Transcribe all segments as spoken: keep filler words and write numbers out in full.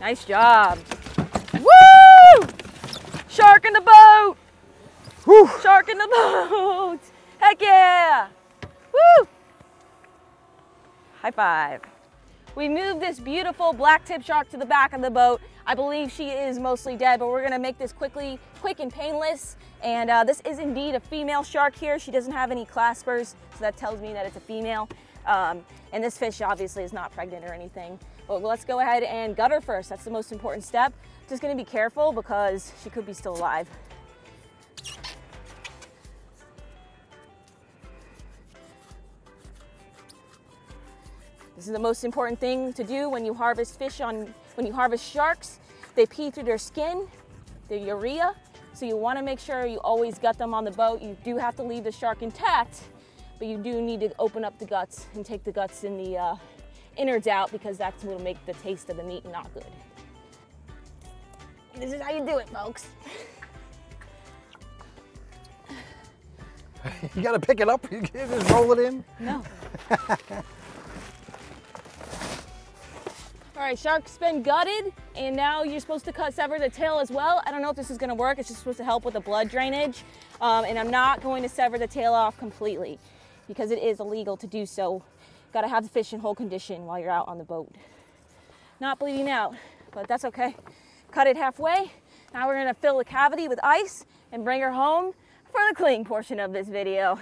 Nice job. Woo! Shark in the boat! Woo! Shark in the boat! Heck yeah! Woo! High five. We moved this beautiful black tip shark to the back of the boat. I believe she is mostly dead, but we're gonna make this quickly, quick and painless. And uh, this is indeed a female shark here. She doesn't have any claspers, so that tells me that it's a female. Um, and this fish obviously is not pregnant or anything. But let's go ahead and gut her first. That's the most important step. Just gonna be careful because she could be still alive. This is the most important thing to do when you harvest fish on, when you harvest sharks. They pee through their skin, their urea, so you want to make sure you always gut them on the boat. You do have to leave the shark intact, but you do need to open up the guts and take the guts and the uh, innards out, because that's what will make the taste of the meat not good. This is how you do it, folks. You gotta pick it up, you can't just roll it in? No. All right, shark's been gutted, and now you're supposed to cut sever the tail as well. I don't know if this is gonna work. It's just supposed to help with the blood drainage. Um, and I'm not going to sever the tail off completely because it is illegal to do so. Gotta have the fish in whole condition while you're out on the boat. Not bleeding out, but that's okay. Cut it halfway. Now we're gonna fill the cavity with ice and bring her home for the cleaning portion of this video.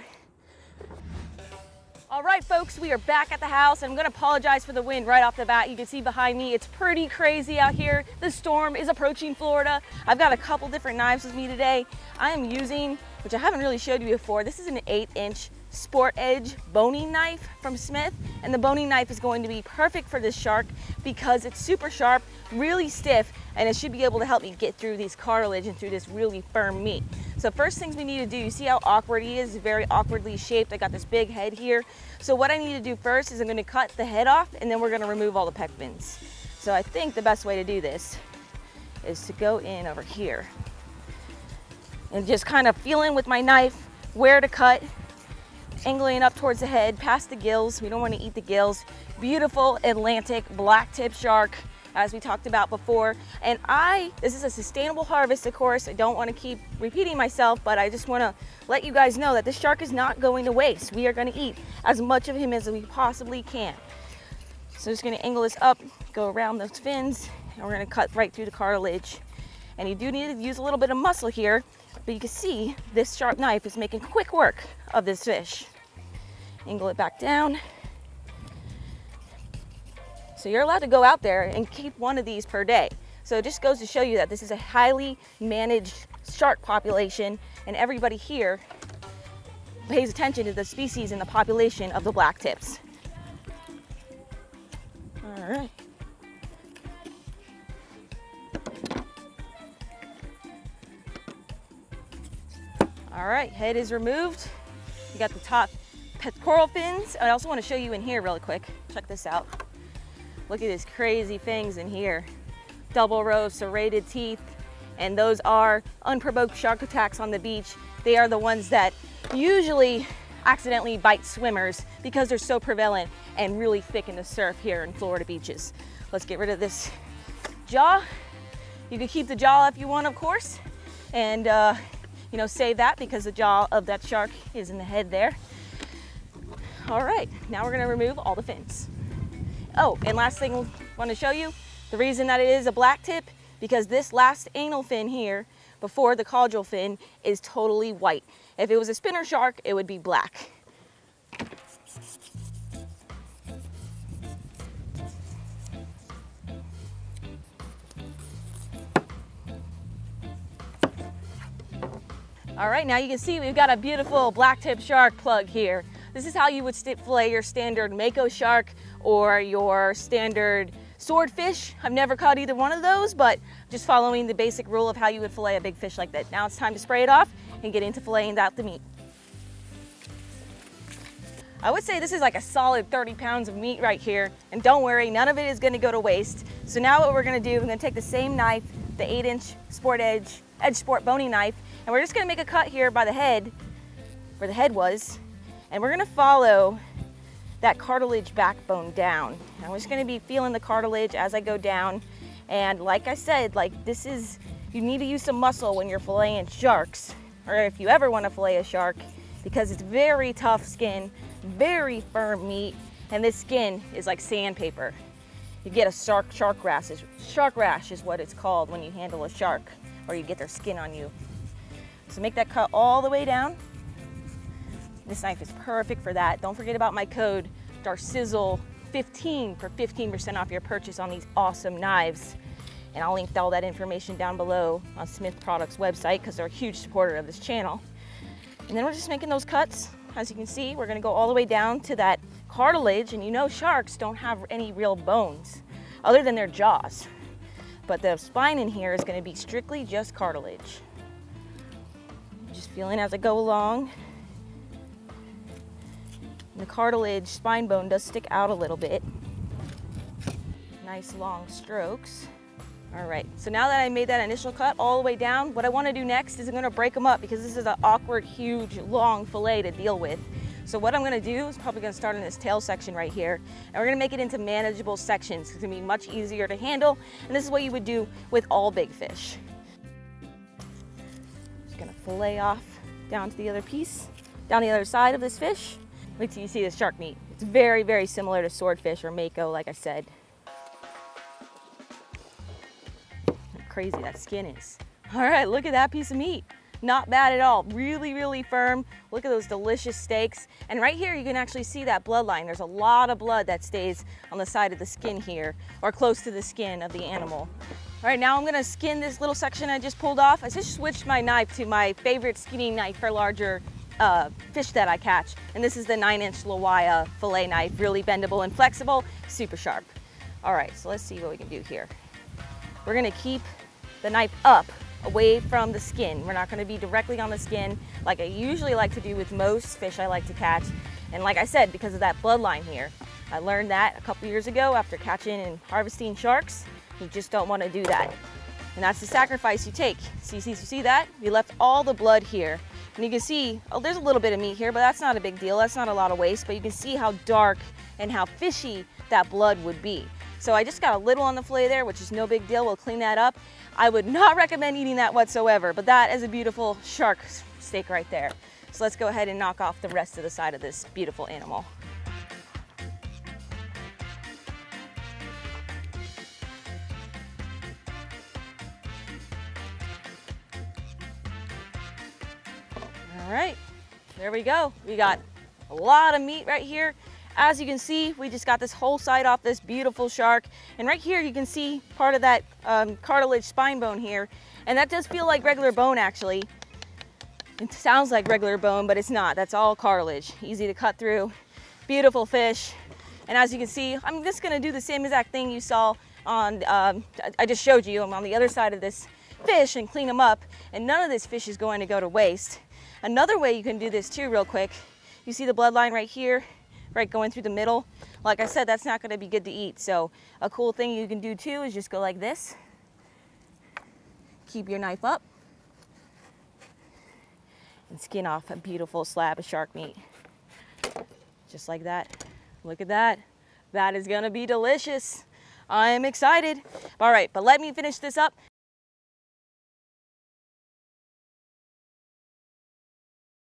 All right, folks, we are back at the house, and I'm gonna apologize for the wind right off the bat. You can see behind me, it's pretty crazy out here. The storm is approaching Florida. I've got a couple different knives with me today. I am using, which I haven't really showed you before, this is an eight inch Sport Edge boning knife from Smith. And the boning knife is going to be perfect for this shark because it's super sharp, really stiff, and it should be able to help me get through these cartilage and through this really firm meat. So first things we need to do, you see how awkward he is, very awkwardly shaped. I got this big head here. So what I need to do first is I'm gonna cut the head off, and then we're gonna remove all the pec fins. So I think the best way to do this is to go in over here and just kind of feel in with my knife where to cut, angling up towards the head, past the gills. We don't wanna eat the gills. Beautiful Atlantic black tip shark, as we talked about before. And I, this is a sustainable harvest, of course. I don't wanna keep repeating myself, but I just wanna let you guys know that this shark is not going to waste. We are gonna eat as much of him as we possibly can. So just gonna angle this up, go around those fins, and we're gonna cut right through the cartilage. And you do need to use a little bit of muscle here, but you can see this sharp knife is making quick work of this fish. Angle it back down. So you're allowed to go out there and keep one of these per day. So it just goes to show you that this is a highly managed shark population, and everybody here pays attention to the species and the population of the black tips. All right. All right, head is removed. You got the top pectoral fins. I also want to show you in here really quick. Check this out. Look at these crazy things in here. Double row serrated teeth, and those are unprovoked shark attacks on the beach. They are the ones that usually accidentally bite swimmers because they're so prevalent and really thick in the surf here in Florida beaches. Let's get rid of this jaw. You can keep the jaw if you want, of course, and uh, you know, save that because the jaw of that shark is in the head there. All right, now we're gonna remove all the fins. Oh, and last thing I want to show you, the reason that it is a black tip, because this last anal fin here, before the caudal fin, is totally white. If it was a spinner shark, it would be black. All right, now you can see we've got a beautiful black tip shark plug here. This is how you would fillet your standard mako shark or your standard swordfish. I've never caught either one of those, but just following the basic rule of how you would fillet a big fish like that. Now it's time to spray it off and get into filleting out the meat. I would say this is like a solid thirty pounds of meat right here. And don't worry, none of it is gonna go to waste. So now what we're gonna do, I'm gonna take the same knife, the eight inch Sport Edge, Edge Sport boning knife, and we're just gonna make a cut here by the head, where the head was, and we're gonna follow that cartilage backbone down. I'm just gonna be feeling the cartilage as I go down, And like I said, like this is, you need to use some muscle when you're filleting sharks, or if you ever want to fillet a shark, because it's very tough skin, very firm meat, and this skin is like sandpaper. You get a shark, shark rash, shark rash is what it's called when you handle a shark, or you get their skin on you. So make that cut all the way down. This knife is perfect for that. Don't forget about my code, Darcizzle fifteen, for fifteen percent off your purchase on these awesome knives. And I'll link all that information down below on Smith Products website, because they're a huge supporter of this channel. And then we're just making those cuts. As you can see, we're gonna go all the way down to that cartilage, and you know sharks don't have any real bones other than their jaws. But the spine in here is gonna be strictly just cartilage. Just feeling as I go along. The cartilage spine bone does stick out a little bit. Nice long strokes. All right, so now that I made that initial cut all the way down, what I wanna do next is I'm gonna break them up, because this is an awkward, huge, long fillet to deal with. So what I'm gonna do is probably gonna start in this tail section right here, and we're gonna make it into manageable sections. It's gonna be much easier to handle, and this is what you would do with all big fish. Just gonna fillet off down to the other piece, down the other side of this fish. Wait till you see the shark meat. It's very, very similar to swordfish or mako, like I said. How crazy that skin is. All right, look at that piece of meat. Not bad at all. Really, really firm. Look at those delicious steaks. And right here, you can actually see that bloodline. There's a lot of blood that stays on the side of the skin here, or close to the skin of the animal. All right, now I'm gonna skin this little section I just pulled off. I just switched my knife to my favorite skinning knife for larger Uh, fish that I catch, and this is the nine inch Lawaya fillet knife, really bendable and flexible, super sharp. All right, so let's see what we can do here. We're gonna keep the knife up, away from the skin. We're not gonna be directly on the skin like I usually like to do with most fish I like to catch. And like I said, because of that bloodline here, I learned that a couple years ago after catching and harvesting sharks. You just don't wanna do that. And that's the sacrifice you take. See, see, see that? We left all the blood here. And you can see, oh, there's a little bit of meat here, but that's not a big deal. That's not a lot of waste, but you can see how dark and how fishy that blood would be. So I just got a little on the fillet there, which is no big deal. We'll clean that up. I would not recommend eating that whatsoever, but that is a beautiful shark steak right there. So let's go ahead and knock off the rest of the side of this beautiful animal. All right, there we go. We got a lot of meat right here. As you can see, we just got this whole side off this beautiful shark. And right here, you can see part of that um, cartilage spine bone here. And that does feel like regular bone, actually. It sounds like regular bone, but it's not. That's all cartilage. Easy to cut through, beautiful fish. And as you can see, I'm just gonna do the same exact thing you saw on, um, I just showed you, I'm on the other side of this fish and clean them up. And none of this fish is going to go to waste. Another way you can do this too real quick, you see the bloodline right here, right going through the middle. Like I said, that's not gonna be good to eat. So a cool thing you can do too is just go like this. Keep your knife up and skin off a beautiful slab of shark meat. Just like that. Look at that. That is gonna be delicious. I'm excited. All right, but let me finish this up